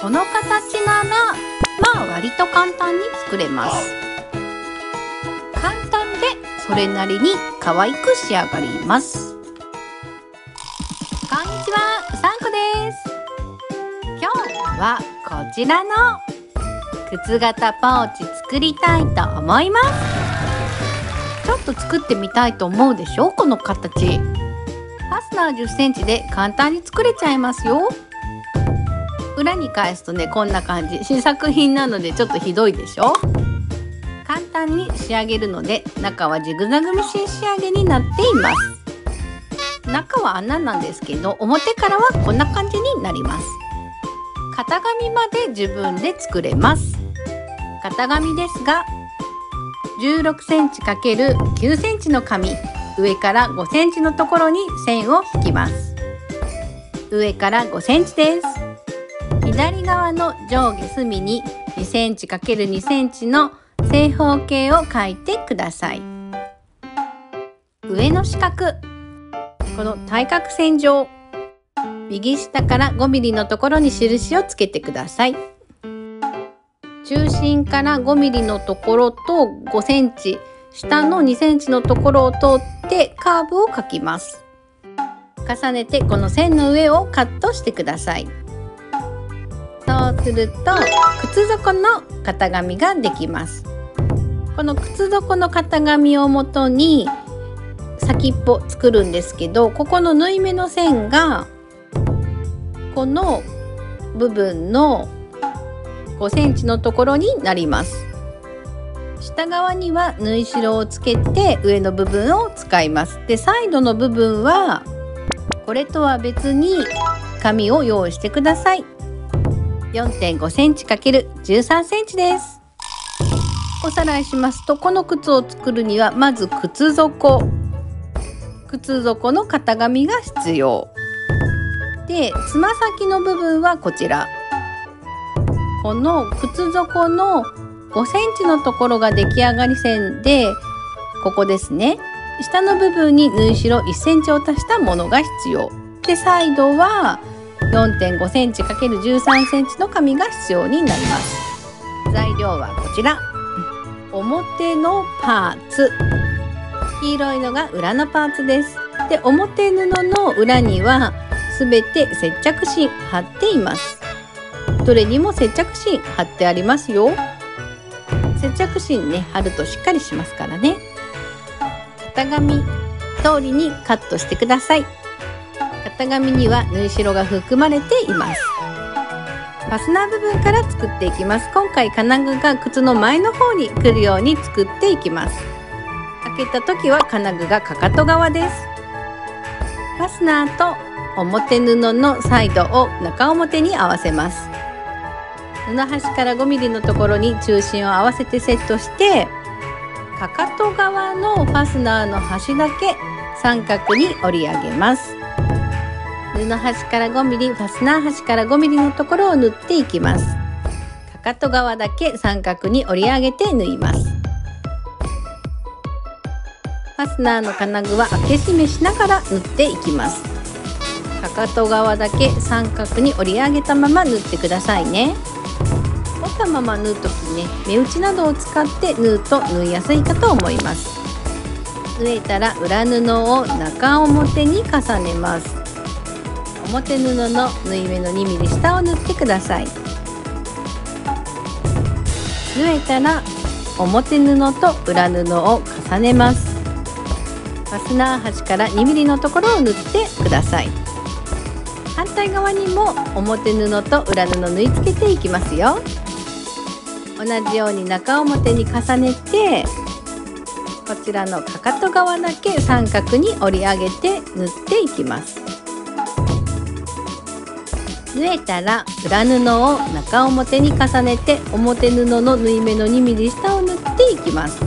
この形ならまあ割と簡単に作れます。簡単でそれなりに可愛く仕上がります。こんにちは、うさんこです。今日はこちらの靴型ポーチ作りたいと思います。ちょっと作ってみたいと思うでしょ。この形ファスナー 10cm で簡単に作れちゃいますよ。裏に返すとね、こんな感じ。試作品なのでちょっとひどいでしょ。簡単に仕上げるので中はジグザグミシン仕上げになっています。中は穴なんですけど、表からはこんな感じになります。型紙まで自分で作れます。型紙ですが 16cm×9cm の紙、上から 5cm のところに線を引きます。上から 5cm です。左側の上下隅に 2cm×2cm の正方形を描いてください。上の四角、この対角線上、右下から 5mm のところに印をつけてください。中心から 5mm のところと 5cm、下の 2cm のところを通ってカーブを描きます。重ねてこの線の上をカットしてください。そうすると靴底の型紙ができます。この靴底の型紙をもとに先っぽ作るんですけど、ここの縫い目の線がこの部分の 5cm のところになります。下側には縫い代をつけて上の部分を使います。で、サイドの部分はこれとは別に紙を用意してください。4.5cm×13cm です。おさらいしますと、この靴を作るにはまず靴底、靴底の型紙が必要で、つま先の部分はこちら、この靴底の 5cm のところが出来上がり線で、ここですね、下の部分に縫い代 1cm を足したものが必要で、サイドは4.5cm×13cm の紙が必要になります。材料はこちら。表のパーツ。黄色いのが裏のパーツです。で、表布の裏にはすべて接着芯貼っています。どれにも接着芯貼ってありますよ。接着芯ね、貼るとしっかりしますからね。型紙通りにカットしてください。型紙には縫い代が含まれています。ファスナー部分から作っていきます。今回金具が靴の前の方に来るように作っていきます。開けた時は金具がかかと側です。ファスナーと表布のサイドを中表に合わせます。布端から 5mm のところに中心を合わせてセットして、かかと側のファスナーの端だけ三角に折り上げます。布端から 5mm、ファスナー端から 5mm のところを縫っていきます。かかと側だけ三角に折り上げて縫います。ファスナーの金具は開け閉めしながら縫っていきます。かかと側だけ三角に折り上げたまま縫ってくださいね。折ったまま縫うときね、目打ちなどを使って縫うと縫いやすいかと思います。縫えたら裏布を中表に重ねます。表布の縫い目の 2mm 下を縫ってください。縫えたら表布と裏布を重ねます。ファスナー端から 2mm のところを縫ってください。反対側にも表布と裏布を縫い付けていきますよ。同じように中表に重ねて、こちらのかかと側だけ三角に折り上げて縫っていきます。縫えたら裏布を中表に重ねて、表布の縫い目の 2mm 下を縫っていきます。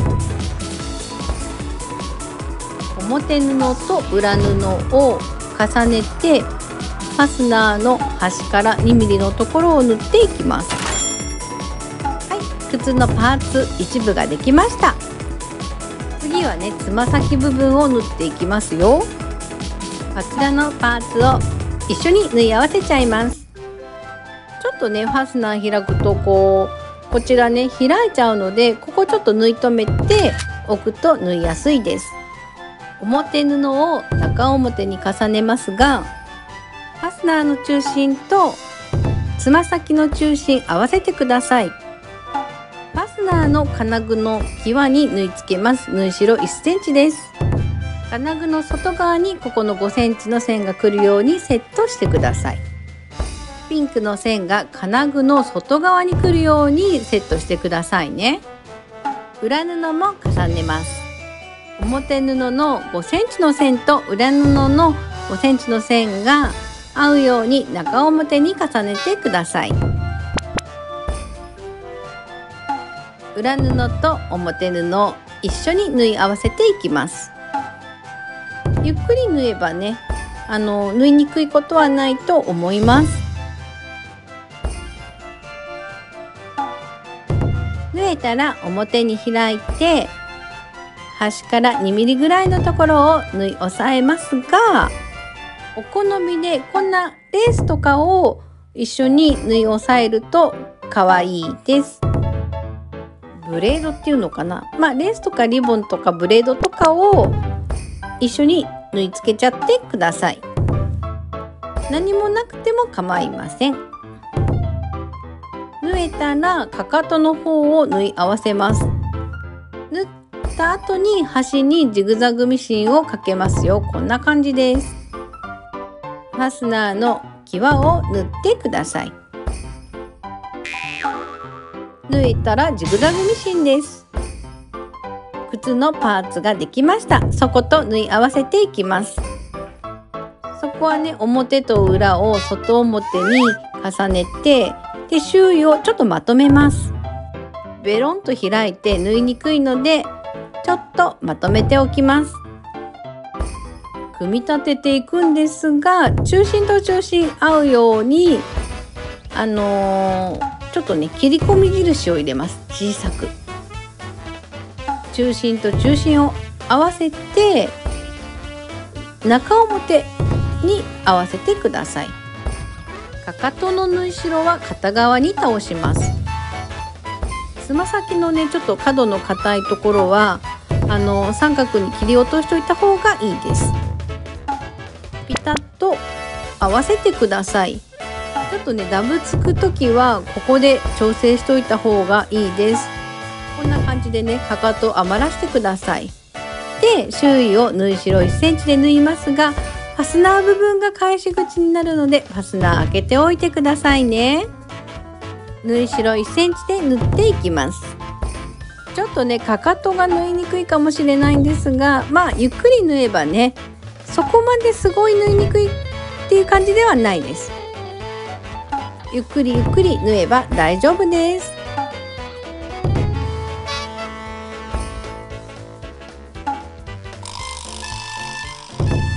表布と裏布を重ねて、ファスナーの端から 2mm のところを縫っていきます。はい、靴のパーツ一部ができました。次はね、つま先部分を縫っていきますよ。こちらのパーツを一緒に縫い合わせちゃいます。ちょっとねファスナー開くとこちらね開いちゃうので、ここちょっと縫い留めておくと縫いやすいです。表布を中表に重ねますが、ファスナーの中心とつま先の中心合わせてください。ファスナーの金具の際に縫い付けます。縫い代 1cm です。金具の外側にここの 5cm の線がくるようにセットしてください。ピンクの線が金具の外側にくるようにセットしてくださいね。裏布も重ねます。表布の 5cm の線と裏布の 5cm の線が合うように中表に重ねてください。裏布と表布を一緒に縫い合わせていきます。ゆっくり縫えばね、縫いにくいことはないと思います。縫えたら表に開いて、端から2ミリぐらいのところを縫い押さえますが、お好みでこんなレースとかを一緒に縫い押さえると可愛いです。ブレードっていうのかな、レースとかリボンとかブレードとかを一緒に縫い付けちゃってください。何もなくても構いません。縫えたらかかとの方を縫い合わせます。縫った後に端にジグザグミシンをかけますよ。こんな感じです。ファスナーの際を縫ってください。縫えたらジグザグミシンです。靴のパーツができました。そこと縫い合わせていきます。そこはね表と裏を外表に重ねて、で周囲をちょっとまとめます。ベロンと開いて縫いにくいのでちょっとまとめておきます。組み立てていくんですが、中心と中心合うようにちょっとね切り込み印を入れます。小さく中心と中心を合わせて中表に合わせてください。かかとの縫い代は片側に倒します。つま先のねちょっと角の硬いところは三角に切り落としておいた方がいいです。ピタッと合わせてください。ちょっとねダブつく時はここで調整しておいた方がいいです。こんな感じでねかかとを余らしてください。で周囲を縫い代 1cm で縫いますが、ファスナー部分が返し口になるのでファスナー開けておいてくださいね。縫い代 1cm で縫っていきます。ちょっとねかかとが縫いにくいかもしれないんですが、ゆっくり縫えばねそこまですごい縫いにくいっていう感じではないです。ゆっくりゆっくり縫えば大丈夫です。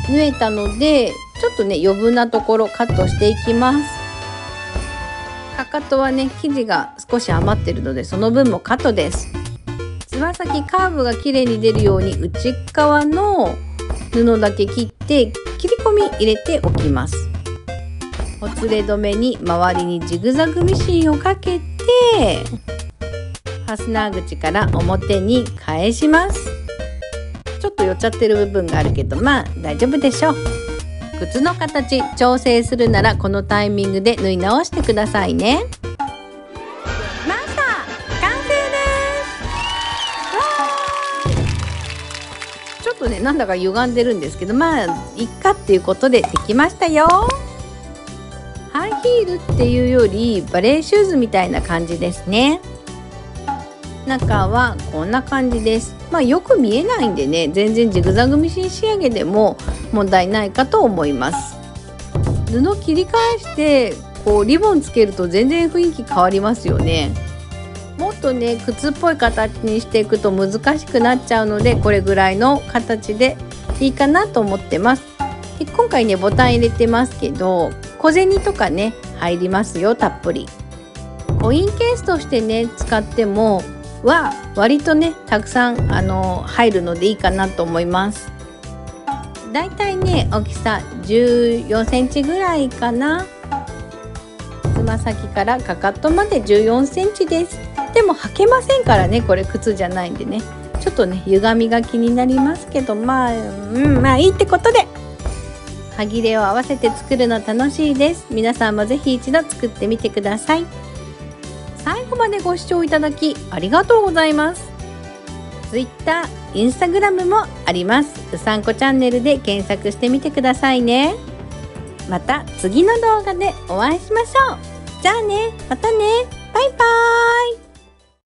縫えたのでちょっとね余分なところカットしていきます。かかとはね生地が少し余ってるのでその分もカットです。つま先カーブが綺麗に出るように内側の布だけ切って切り込み入れておきます。ほつれ止めに周りにジグザグミシンをかけてファスナー口から表に返します。ちょっと寄っちゃってる部分があるけど大丈夫でしょう。靴の形調整するならこのタイミングで縫い直してくださいね。なんだか歪んでるんですけどいっかっていうことでできましたよ。ハイヒールっていうよりバレーシューズみたいな感じですね。中はこんな感じです。よく見えないんでね全然ジグザグミシン仕上げでも問題ないかと思います。布切り返してリボンつけると全然雰囲気変わりますよね。もっとね靴っぽい形にしていくと難しくなっちゃうのでこれぐらいの形でいいかなと思ってます。で今回ねボタン入れてますけど小銭とかね入りますよ。たっぷりコインケースとしてね使っても割とねたくさん入るのでいいかなと思います。だいたいね大きさ 14cm ぐらいかな。ま先からかかとまで14センチです。でも履けませんからね、これ靴じゃないんでね、ちょっとね歪みが気になりますけど、まあ、まあいいってことで、端切れを合わせて作るの楽しいです。皆さんもぜひ一度作ってみてください。最後までご視聴いただきありがとうございます。 Twitter、Instagram もあります。うさんこチャンネルで検索してみてくださいね。また次の動画でお会いしましょう。じゃあね、またね、バイバーイ。